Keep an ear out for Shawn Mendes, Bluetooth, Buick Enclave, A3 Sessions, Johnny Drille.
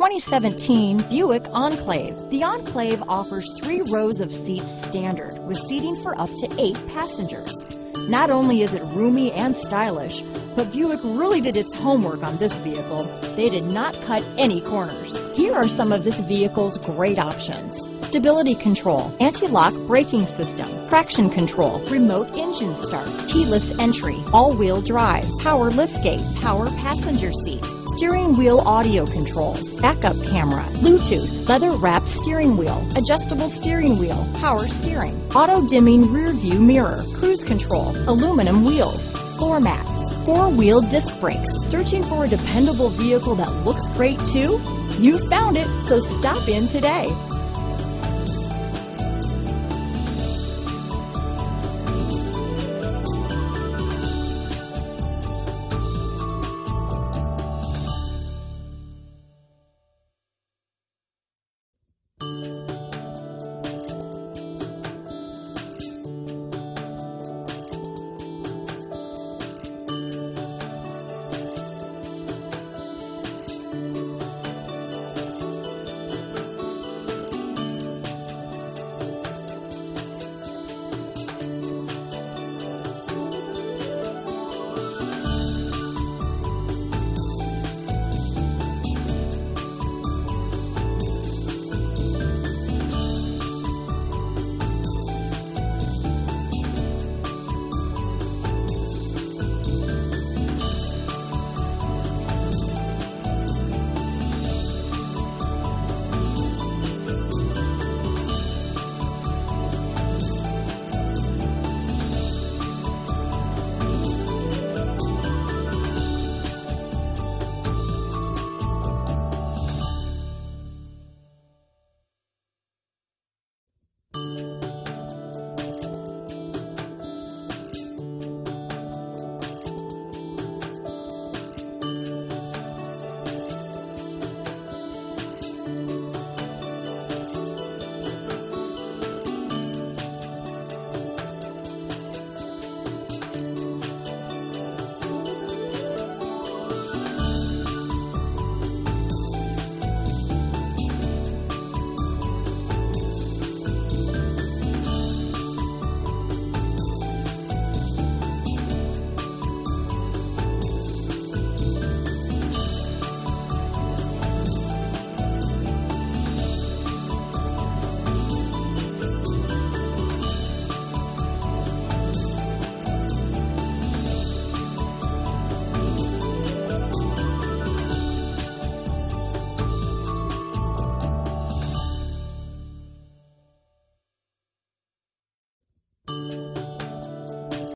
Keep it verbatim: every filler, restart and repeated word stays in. twenty seventeen Buick Enclave. The Enclave offers three rows of seats standard, with seating for up to eight passengers. Not only is it roomy and stylish, but Buick really did its homework on this vehicle. They did not cut any corners. Here are some of this vehicle's great options: stability control, anti-lock braking system, traction control, remote engine start, keyless entry, all-wheel drive, power liftgate, power passenger seat, steering wheel audio controls, backup camera, Bluetooth, leather-wrapped steering wheel, adjustable steering wheel, power steering, auto-dimming rear-view mirror, cruise control, aluminum wheels, floor mats, four-wheel disc brakes. Searching for a dependable vehicle that looks great too? You found it, so stop in today.